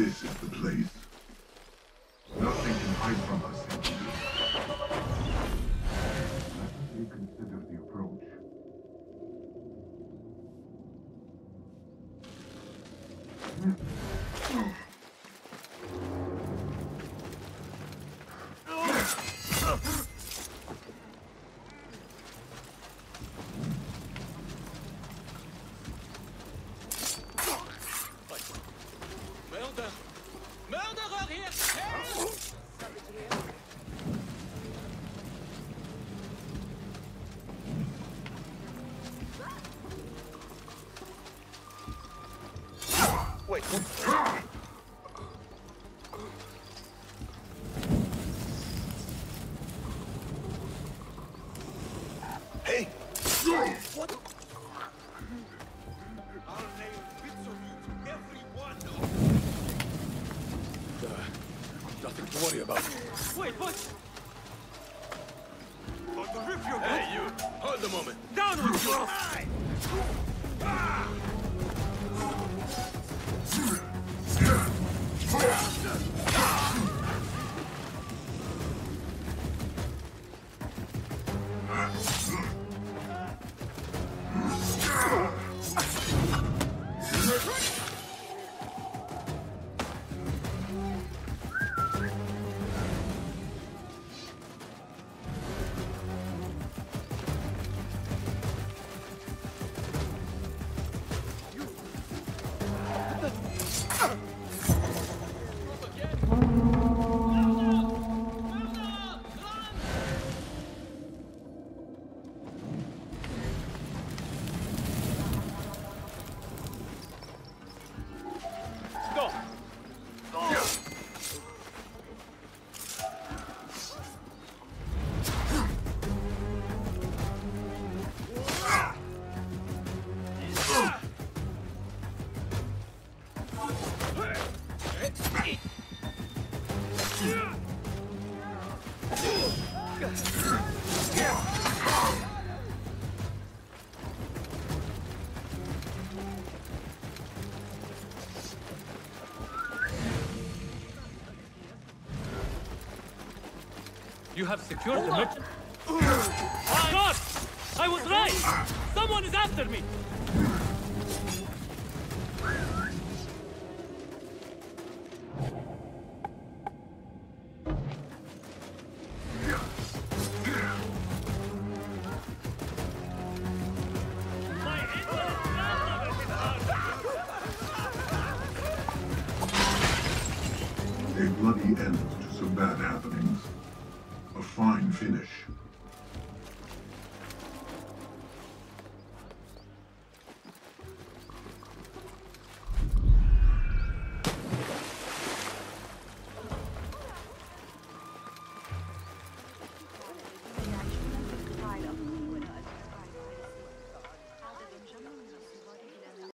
This is the place. Nothing can hide from us. Let me consider the approach. You have secured the merchant. God! I was right! Someone is after me! A bloody end to some bad happenings. A fine finish.